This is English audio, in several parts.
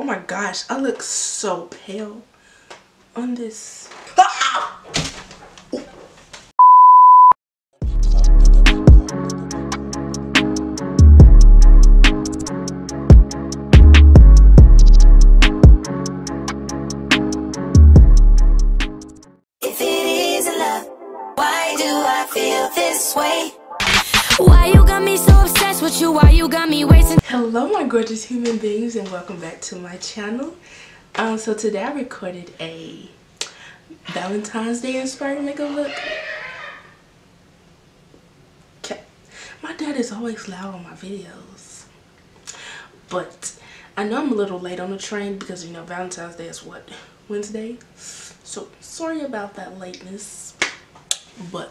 Oh my gosh, I look so pale on this. Ah! If it isn't love, why do I feel this way? Why you got me so obsessed with you? Why you got me wasting? Hello my gorgeous human beings and welcome back to my channel. So today I recorded a Valentine's Day inspired makeup look. Okay. My dad is always loud on my videos. But I know I'm a little late on the train because you know Valentine's Day is what? Wednesday? So sorry about that lateness. But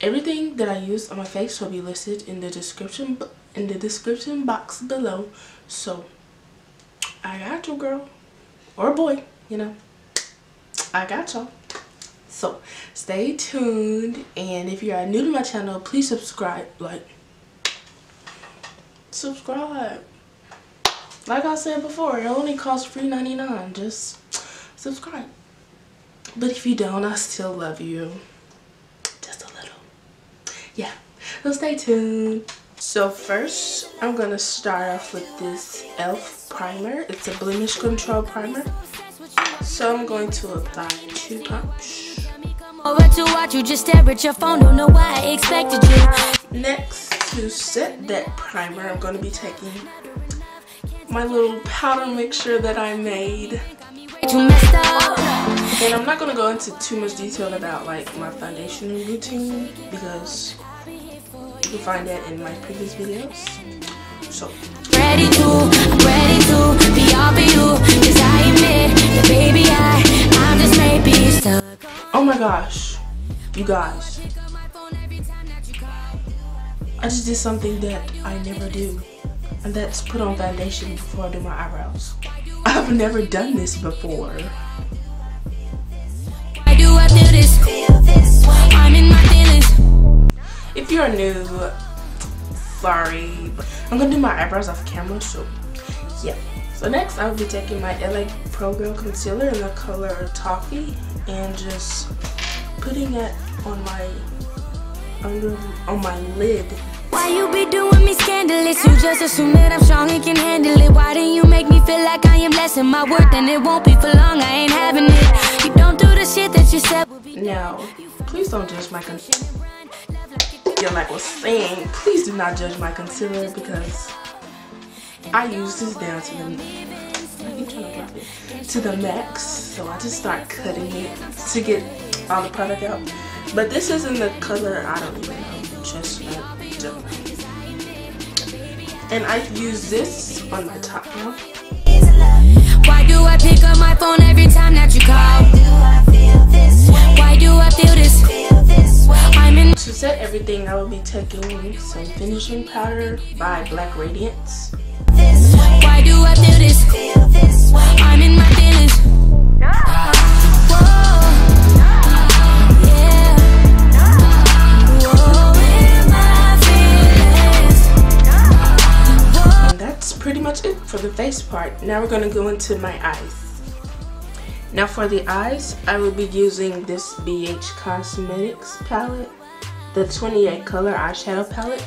everything that I use on my face will be listed in the description box below. So I got you, girl, or boy, you know, I got y'all. So stay tuned, and if you are new to my channel, please subscribe. Like I said before, it only costs $3.99. Just subscribe. But if you don't, I still love you. Yeah, so stay tuned. So first I'm gonna start off with this e.l.f. primer. It's a blemish control primer, so I'm going to apply 2 pumps. Next, to set that primer, I'm gonna be taking my little powder mixture that I made. And I'm not going to go into too much detail about like my foundation routine because you can find that in my previous videos. So oh my gosh, you guys, I just did something that I never do, and that's put on foundation before I do my eyebrows. I've never done this before. If you are new, sorry, but I'm gonna do my eyebrows off camera, so yeah. So next I will be taking my LA Pro Girl concealer in the color Toffee and just putting it on my lid. Why you be doing me scandalous? You just assume that I'm strong and can handle it. Why do you make me feel like I am less in my worth? And it won't be for long, I ain't having it. You don't do the shit that you said. Now, please don't judge my concealer. Yeah, like I was saying, please do not judge my concealer because I use this down to the max. So I just start cutting it to get all the product out. But this is in the color, I don't even know, chestnut. And I use this on my top now. Why do I pick up my phone every time that you call? Why do I feel this? I'm in. To set everything, I will be taking some finishing powder by Black Radiance. Why do I feel this? I'm in my feelings. Whoa. Pretty much it for the face part. Now we're going to go into my eyes. Now for the eyes, I will be using this BH Cosmetics palette, the 28 color eyeshadow palette,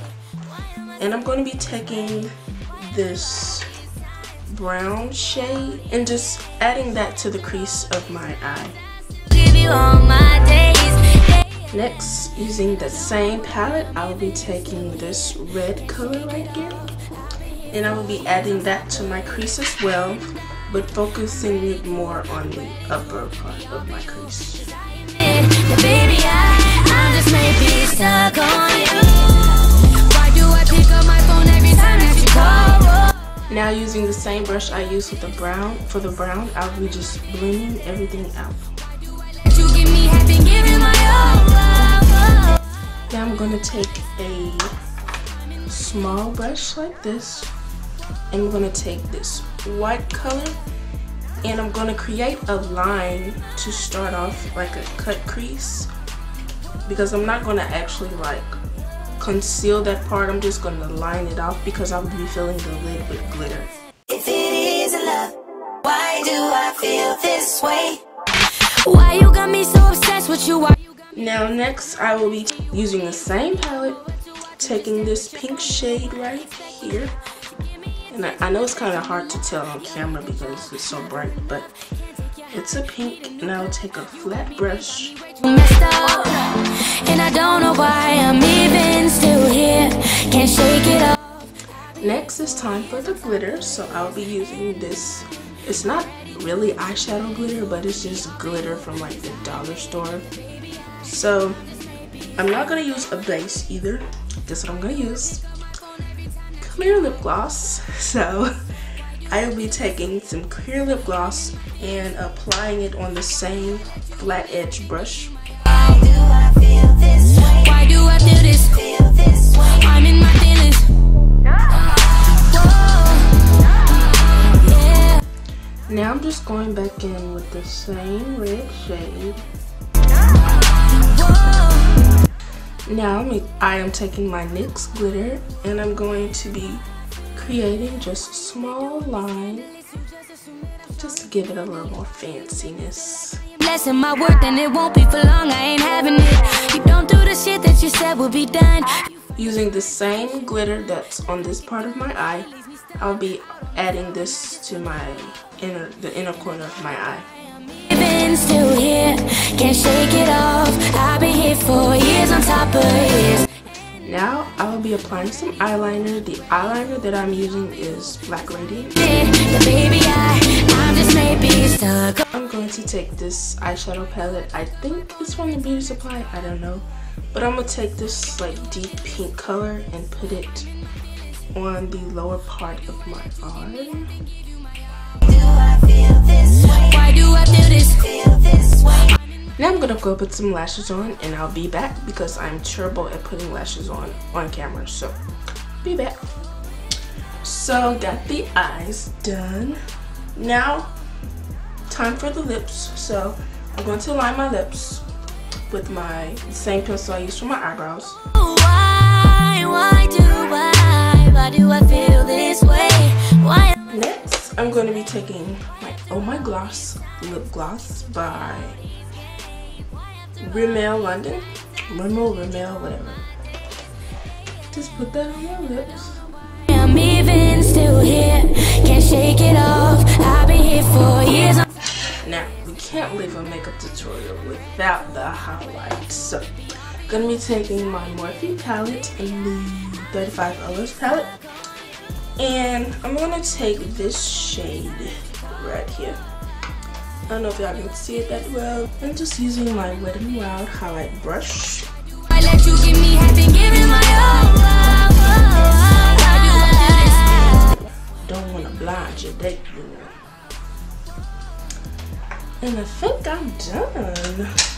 and I'm going to be taking this brown shade and just adding that to the crease of my eye. Next, using the same palette, I will be taking this red color right here, and I will be adding that to my crease as well, but focusing it more on the upper part of my crease. Now using the same brush I used with the brown, for the brown, I'll be just blending everything out. Now I'm gonna take a small brush like this, and I'm going to take this white color, and I'm going to create a line to start off like a cut crease, because I'm not going to actually like conceal that part. I'm just going to line it off because I'll be filling the lid with glitter. feel this way. Why you got me so obsessed with you? Now next I will be using the same palette, taking this pink shade right here. And I know it's kind of hard to tell on camera because it's so bright, but it's a pink, and I'll take a flat brush. Messed up, and I don't know why I'm even still here. Can't shake it up. Next it's time for the glitter, so I'll be using this. It's not really eyeshadow glitter, but it's just glitter from like the dollar store. So I'm not gonna use a base either. Guess what I'm gonna use? Clear lip gloss. So I will be taking some clear lip gloss and applying it on the same flat edge brush. Why do I feel this way? Why do I feel this? Feel this way? I'm in my feelings. Whoa. Yeah. Now I'm just going back in with the same red shade. Now I am taking my NYX glitter and I'm going to be creating just a small line just to give it a little more fanciness. Blessing my work, then it won't be for long. I ain't having it. You don't do the shit that you said will be done. Using the same glitter that's on this part of my eye, I'll be adding this to my the inner corner of my eye. Still here, can't shake it off. I've been here for years on top of years. Now I will be applying some eyeliner. The eyeliner that I'm using is Black Lady. I'm going to take this eyeshadow palette. I think it's from the beauty supply. I don't know, but I'm gonna take this like deep pink color and put it on the lower part of my arm. Now I'm gonna go put some lashes on and I'll be back because I'm terrible at putting lashes on camera, so be back. So got the eyes done. Now time for the lips. So I'm going to line my lips with my same pencil I used for my eyebrows. Why do I feel this way? Why? Next I'm going to be taking my Oh My Gloss lip gloss by Rimmel London. Rimmel, whatever. Just put that on your lips. I'm even still here. Can't shake it off. I've been here for years. Now, we can't leave a makeup tutorial without the highlight. So, I'm gonna be taking my Morphe palette and the 35OS palette. And I'm gonna take this shade right here. I don't know if y'all can see it that well. I'm just using my Wet n Wild highlight brush. I let you give me heaven, give me my all. Don't want to blind your date, you know. And I think I'm done.